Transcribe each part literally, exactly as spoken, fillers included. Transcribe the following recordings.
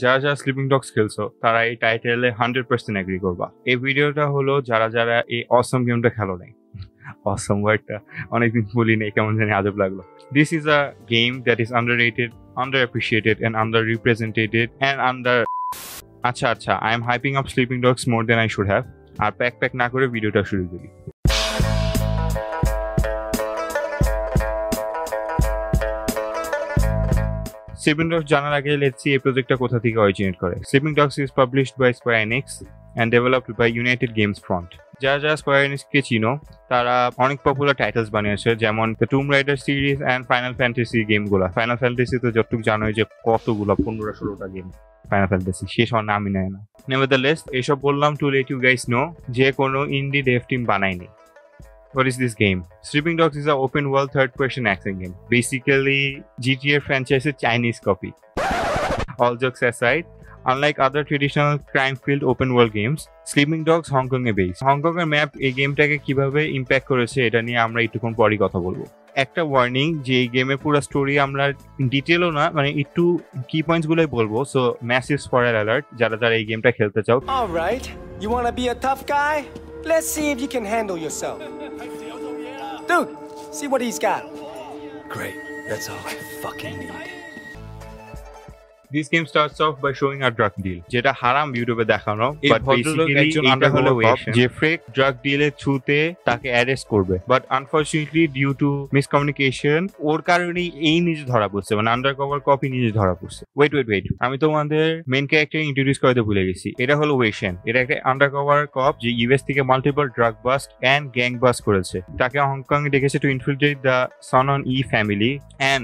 যারা যারা sleeping dogs খেলছো তারা এই টাইটেলে হান্ড্রেড পার্সেন্ট এগ্রি করবা। এই ভিডিওটা হলো যারা যারা এই অসম গেমটা খেলো নাই। অসম ওয়ার্ডটা অনেকদিন বলি নেই, কেমন জানি আজব লাগলো। This is a game that is underrated, under appreciated and under represented and under আচ্ছা আচ্ছা I am hyping up sleeping dogs more than I should have. আর প্যাক প্যাক না করে ভিডিওটা শুরু করি। Sleeping Dogs জানার আগে let's see এই প্রজেক্টটা কোথা থেকে অরিজিনেট করে। Sleeping Dogs is published by Square Enix and developed by United Games Front. যারা যারা Square Enix কে চিনো তারা অনেক পপুলার টাইটেলস বানিয়েছে, যেমন Tomb Raider series and Final Fantasy গেমগুলো। ফাইনাল ফ্যান্টাসি তো যতটুকু জানোই যে কতগুলো, পনেরোটা ষোলোটা গেম ফাইনাল ফ্যান্টাসি, শেষ হওয়ার নামই নেয় না। Nevertheless এসব বললাম to let you guys know যে কোনো ইন্ডি ডেভ টিম বানায়নি। What is this game? Sleeping Dogs is an open-world third-person action game, basically G T A franchise's Chinese copy. All jokes aside, unlike other traditional crime-filled open-world games, Sleeping Dogs Hong Kong is based. Hong Kong map এই গেমটাকে কিভাবে impact করেছে এটা নিয়ে আমরা একটুক্ষণ পরই কথা বলবো। একটা ওয়ার্নিং যে এই গেমের পুরো স্টোরি আমরা ডিটেলও না, মানে একটু কি পয়েন্টসগুলোই বলবো, সো ম্যাসিভ স্পয়লার অ্যালার্ট যারা যারা এই গেমটা খেলতে চাও। Alright, you want to be a tough guy? Let's see if you can handle yourself. Dude, see what he's got. Great, that's all I fucking need. This game starts off by showing a drug deal. Jeta haram YouTube e dekhano, but basically ekjon undercover je fake drug deal e chute take arrest korbe. But unfortunately due to miscommunication or karone ei nije dhora porche, মানে undercover cop nije dhora porche. Wait wait wait. Ami tomader main character introduce korte bhule gechi. Eta holo Winston. Eta ekta undercover cop je U S theke multiple drug bust and gang bust koreche. Take Hong Kong e dekeche to infiltrate the Son on E family and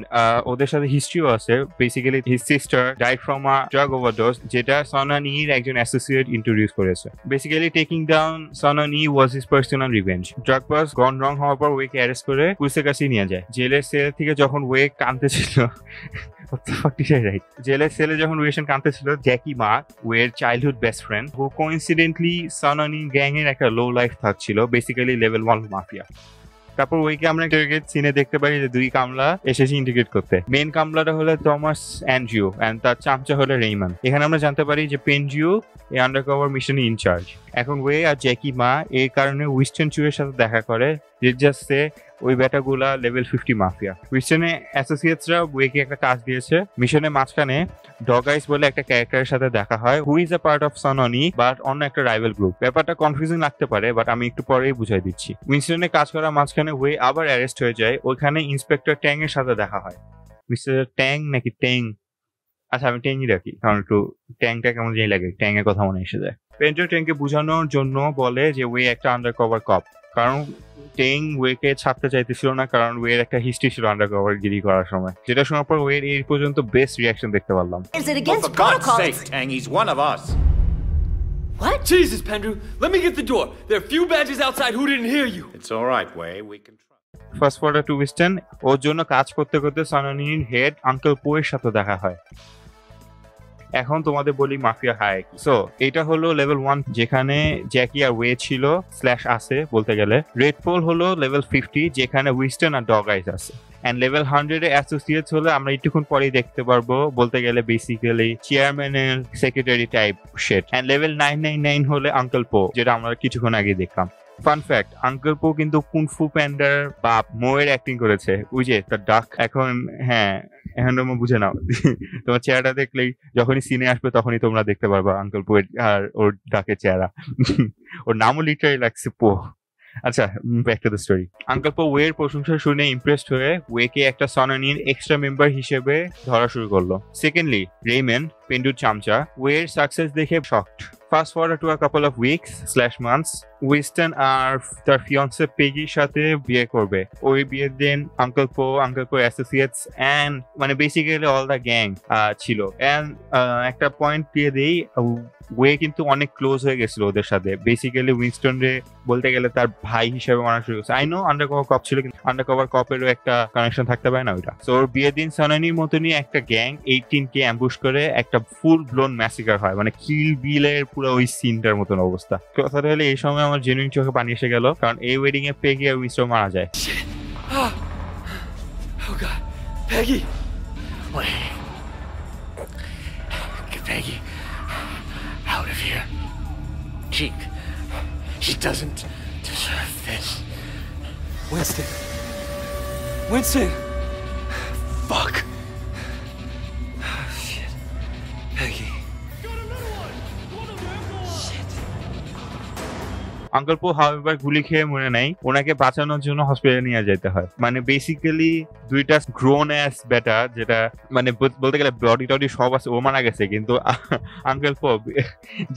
ওদের সাথে history আছে। Basically his sister died from a drug overdose, jeta Son on E's একজন associate introduce করেছে। Basically taking down Son on E was his personal revenge. Drug bust gone wrong হওয়ার পর ওয়েকে arrest করে পুলিশের কাছে নিয়ে যায়। জেলের সেল থেকে যখন ওয়েক কাঁদতেছিল, জেলের সেলে যখন ওয়েশন কাঁদতেছিল, জ্যাকি মা ওয়ের childhood best friend who coincidentally Son on E gang এর একটা লো লাইফ থাকছিল, বেসিক্যালি লেভেল ওয়ান মাফিয়া। তারপর ওইকে আমরা ইন্টিগ্রেট সিনে দেখতে পারি যে দুই কামলা এসেছে ইন্টিগ্রেট করতে। মেন কামলাটা হলো টমাস অ্যান্ড্রিও এন্ড তার চামচা হলো রেইমন। এখানে আমরা জানতে পারি যে পেনজিও এই আন্ডারকভার মিশনে ইনচার্জ। এখন ওয়ে আর জ্যাকি মা এই কারণে উইনস্টন চুয়ের সাথে দেখা করে, যে জাস্ট ওই ব্যাটাগুলা লেভেল ফিফটি মাফিয়া। উইনস্টনের অ্যাসোসিয়েটসরা ওয়েকে একটা কাজ দিয়েছে। মিশনের মাঝখানে ডগাইস বলে একটা ক্যারেক্টারের সাথে দেখা হয়, who is a part of Son on E but অন্য একটা রাইভাল গ্রুপ। ব্যাপারটা কনফিউজিং লাগতে পারে বাট আমি একটু পরেই বুঝাই দিচ্ছি। উইনস্টনের কাজ করা মাঝখানে ওয়ে আবার অ্যারেস্ট হয়ে যায়। ওইখানে ইন্সপেক্টর ট্যাং এর সাথে দেখা হয়। মিস্টার ট্যাং নাকি ট্যাং, আচ্ছা আমি ট্যাংই রাখি কারণ একটু ট্যাংটা কেমন যেই লাগে, ট্যাং এর কথা মনে এসে যায়। পেনজো ট্যাংকে বোঝানোর জন্য বলে যে ওয়ে একটা আন্ডারকভার কপ, কারণ ট্যাং ওয়েকে ছাড়তে চাইতেছিল না, কারণ ওয়ের একটা হিস্ট্রি ছিল আন্ডারকভার গিরি করার সময়, যেটা শোনার পর ওয়ের এই পর্যন্ত বেস্ট রিঅ্যাকশন দেখতে পারলাম। What? Jesus, Pendrew, let me get the door. There are few badges outside who didn't hear you. It's all right, Way. We can try. First order to Winston, ওর জন্য কাজ করতে করতে Son on E's head Uncle Po এর সাথে দেখা হয়। এখন তোমাদের বলি মাফিয়া হায়ারার্কি। সো এটা হলো লেভেল ওয়ান যেখানে জ্যাকি আর ওয়ে ছিল স্ল্যাশ আছে বলতে গেলে। রেড পোল হলো লেভেল ফিফটি যেখানে উইনস্টন আর ডগাইস আছে। অ্যান্ড লেভেল হান্ড্রেড এর অ্যাসোসিয়েটস হলে আমরা একটুক্ষণ পরেই দেখতে পারবো, বলতে গেলে বেসিক্যালি চেয়ারম্যানের secretary type shade. And level nine nine nine হলে আঙ্কেল পো, যেটা আমরা কিছুক্ষণ আগে দেখলাম। ফান ফ্যাক্ট, আঙ্কেল পো কিন্তু কুনফু প্যান্ডার বাপ মোয়ের অ্যাক্টিং করেছে। বুঝে তার ডাক এখন, হ্যাঁ এখন তোমরা বুঝে নাও, তোমার চেহারাটা দেখলেই যখনই সিনে আসবে তখনই তোমরা দেখতে পারবা আঙ্কেল পো আর ওর ডাকের চেহারা। ওর নামও লিটারালি লাগছে পো। আচ্ছা back to the story. Uncle Po ওয়ের প্রশংসা শুনে ইমপ্রেসড হয়ে ওয়েকে একটা Son on E extra member হিসেবে ধরা শুরু করলো। সেকেন্ডলি রেইমন, পেন্ডুর চামচা, ওয়ের সাকসেস দেখে shocked. Fast forward to a couple of weeks slash months, Winston আর তার fiancée Peggyর সাথে বিয়ে করবে। ওই বিয়ের দিন Uncle Po, Uncle Po associates and মানে basically all the gang ছিল। and একটা পয়েন্ট দিয়ে দেই, ওয়ে কিন্তু অনেক ক্লোজ হয়ে গেছিল ওদের সাথে। বেসিক্যালি উইনস্টন রে বলতে গেলে তার ভাই হিসেবে মানা শুরু করছে। আই নো আন্ডারকভার কপ ছিল কিন্তু আন্ডারকভার কপেরও একটা কানেকশন থাকতে পারে না ওইটা। সো ওর বিয়ের দিন Son on E মতনই একটা গ্যাং এইটিন কে অ্যাম্বুশ করে একটা ফুল ব্লোন ম্যাসিকার হয়, মানে কিল বিলের পুরো ওই সিনটার মতন অবস্থা। কথাটা হলে এই সময় আমার জেনুইন চোখে পানি এসে গেল, কারণ এই ওয়েডিং এ পেগি আর উইনস্টন মারা যায়। Oh God, Peggy. Wait. Peggy out of here. She, she doesn't deserve this. Winston. Winston! Fuck. Oh, shit. Peggy. Uncle Po, however, guli kheye mone nai, onake bachanor jonno hospital niye jete hoy. Mane basically duita grown ass beta jeta mane bolte gele body tody sob ache o mara geche, kintu Uncle Po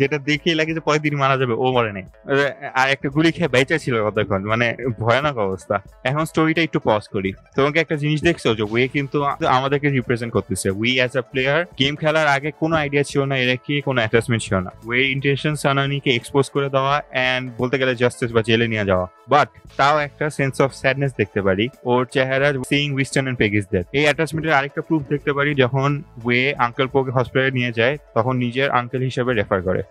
jeta dekhi lage je porer din mara jabe o more nai. Ar ekta guli kheye baicha chilo kotokhon, mane bhayanak obostha. Ekhon story ta ekটু pause kori. Tomake ekta jinish dekhcho je we kintu amaderke represent korteche. We as a player game khelar age kono idea chilo na, era ki kono attachment chilo na. We intention sanani ke expose kore dewa and বলতে গেলে justice বা জেলে নিয়ে যাওয়া, but তাও একটা sense of sadness দেখতে পারি ওর চেহারা seeing Winston and Peggy's death. এই অ্যাটাচমেন্টের আরেকটা প্রুফ দেখতে পারি যখন ওয়ে আঙ্কেল পোকে হসপিটালে নিয়ে যায় তখন নিজের আঙ্কেল হিসেবে রেফার করে।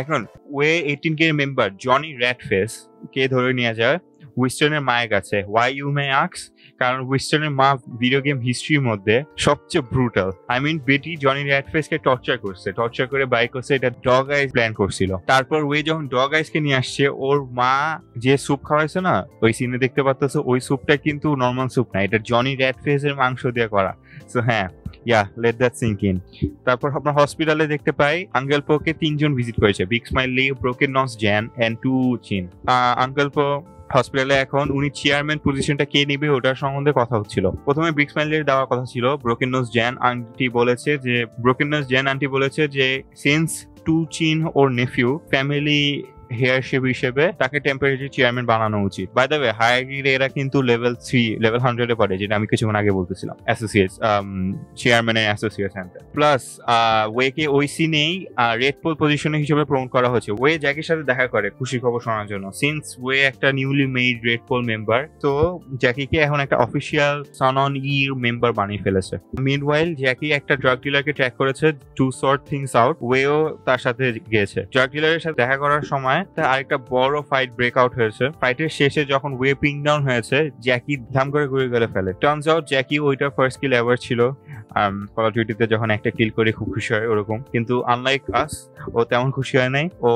এখন Wei eighteen K member Johnny Ratface কে ধরে নিয়ে যায় উইনস্টনের মায়ের কাছে। ওয়াই ইউ মে আস্ক, কারণ উইনস্টনের মা ভিডিও গেম হিস্ট্রির মধ্যে সবচেয়ে ব্রুটাল। আই মিন বেটি জনি র্যাটফেসকে টর্চার করছে, টর্চার করে বাই করছে, এটা ডগআইজ প্ল্যান করছিল। তারপর ওই যখন ডগআইজকে নিয়ে আসছে ওর মা যে স্যুপ খাওয়াইছে না ওই সিনে দেখতে পারতেছে ওই স্যুপটা কিন্তু নর্মাল স্যুপ না, এটা জনি র্যাটফেসের মাংস দিয়ে করা। সো হ্যাঁ, yeah let that sink in. তারপর আমরা হসপিটালে দেখতে পাই আঙ্কেল পোকে তিনজন ভিজিট করেছে, big smile Li, broken nose Gen and two চিন। আঙ্কেল পো হসপিটালে এখন উনি চেয়ারম্যান পজিশনটা কে নেবে ওটার সম্বন্ধে কথা হচ্ছিল। প্রথমে বিগ স্মাইলের দেওয়া কথা ছিল, ব্রোকেন নোজ জ্যান আন্টি বলেছে যে ব্রোকেন নোজ জ্যান আন্টি বলেছে যে সিন্স টু চিন ওর নেফিউ ফ্যামিলি হেয়ারশিপ হিসেবে তাকে টেম্পোরারি চেয়ারম্যান বানানো উচিত। বাই দ্য ওয়ে হায়ারার্কির এরা কিন্তু লেভেল থ্রি লেভেল হান্ড্রেডে পড়ে, যেটা আমি কিছুক্ষণ আগে বলতেছিলাম, অ্যাসোসিয়েটস চেয়ারম্যানের অ্যাসোসিয়েট সেন্টার। প্লাস ওয়েকে ওই সিনেই রেড পোল পজিশন হিসেবে প্রমোট করা হয়েছে। ওয়ে জ্যাকের সাথে দেখা করে খুশি খবর শোনার জন্য, সিন্স ওয়ে একটা newly made red pole member, তো জ্যাকিকে এখন একটা অফিসিয়াল সন অন ইর মেম্বার বানিয়ে ফেলেছে। মিডওয়াইল জ্যাকি একটা ড্রাগ ডিলারকে ট্র্যাক করেছে টু সর্ট থিংস আউট, ওয়েও তার সাথে গিয়েছে। ড্রাগ ডিলারের সাথে দেখা করার সময় আরেকটা বড় ফাইট ব্রেক আউট হয়েছে। ফাইটের শেষে যখন ওয়ে পিং ডাউন হয়েছে জ্যাকি ধাম করে ঘুরে গেলে ফেলে। টার্নস আউট জ্যাকি ওইটা ফার্স্ট কিল এভার ছিল। কল অফ ডিউটিতে যখন একটা কিল করে খুব খুশি হয় ওরকম, কিন্তু আনলাইক আস ও তেমন খুশি হয় নাই। ও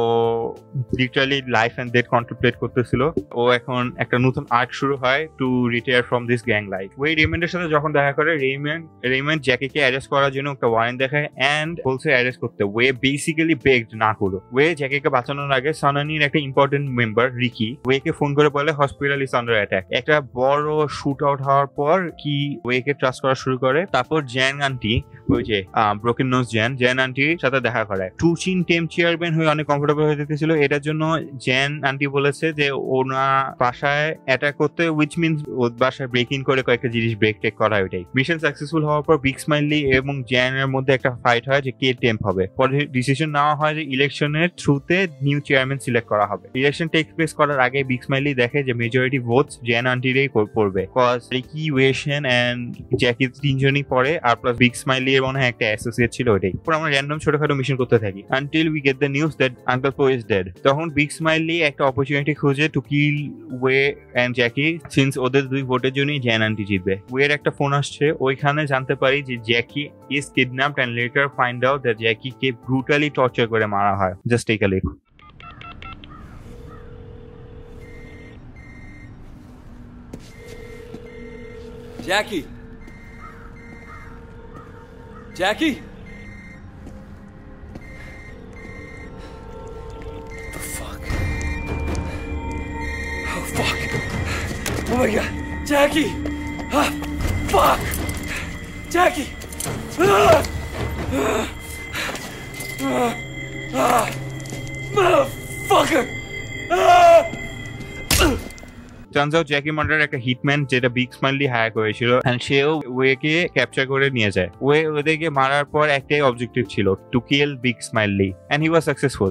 literally life and death contemplate করতেছিল। ও এখন একটা নতুন আর্ক শুরু হয়, to retire from this gang life. ওই রেমেন্ডের সাথে যখন দেখা করে রেমেন্ড রেমেন্ড জ্যাকিকে অ্যারেস্ট করার জন্য একটা ওয়ারেন্ট দেখায় অ্যান্ড বলছে অ্যারেস্ট করতে। ওয়ে বেসিক্যালি বেগড না করো। ওয়ে জ্যাকিকে বাঁচানোর আগে সানানির একটা ইম্পর্টেন্ট মেম্বার রিকি ওয়েকে ফোন করে বলে হসপিটাল ইজ আন্ডার অ্যাটাক। একটা বড় শুট আউট হওয়ার পর কি ওয়েকে ট্রাস্ট করা শুরু করে। তারপর জ্যান আন্টি ওই যে ব্রোকেন নোজ জ্যান জ্যান আন্টির সাথে দেখা করায়। টু চিন টেম চেয়ারম্যান হয়ে অনেক কমফোর্টেবল হয়ে যেতেছিল, এটার জন্য জ্যান আন্টি বলেছে যে ওনা বাসায় অ্যাটাক করতে, উইচ মিনস ওর বাসায় ব্রেক ইন করে কয়েকটা জিনিস ব্রেক টেক করা। ওইটাই মিশন সাকসেসফুল হওয়ার পর বিগ স্মাইলি এবং জ্যানের মধ্যে একটা ফাইট হয় যে কে টেম্প হবে। পরে ডিসিশন নেওয়া হয় যে ইলেকশনের থ্রুতে নিউ চেয়ারম্যান সিলেক্ট করা হবে। ইলেকশন টেক প্লেস করার আগে বিগ স্মাইলি দেখে যে মেজরিটি ভোটস জ্যান আন্টিরই পড়বে, কজ রিকি ওয়েশন এন্ড জ্যাকি তিনজনই পড়ে, আর প্লাস বিগ স্মাইলি এর মনে হয় একটা অ্যাসোসিয়েট ছিল। ওইটাই পর আমরা র্যান্ডম ছোটখাটো মিশন করতে থাকি until we get the news that uncle Po is dead. তখন বিগ স্মাইলি একটা অপরচুনিটি খুঁজে to kill Wei and Jackie, since ওদের দুই ভোটের জন্যই জ্যান আন্টি জিতবে। ওয়ের একটা ফোন আসছে, ওইখানে জানতে পারি যে Jackie is kidnapped and later find out that জ্যাকিকে ব্রুটালি টর্চার করে মারা হয়। Just take a look. Jackie! Jackie! What the fuck? Oh fuck! Oh my god! Jackie! Ah! Fuck! Jackie! Ah! Ah! Ah! Ah! Motherfucker! Ah! Turns out Jackie murder একটা hitman যেটা Big Smiley hire করেছিল, সেও ওয়েকে capture করে নিয়ে যায়। Way ওদেরকে মারার পর একটাই অবজেক্টিভ ছিল to kill Big Smiley, and he was successful.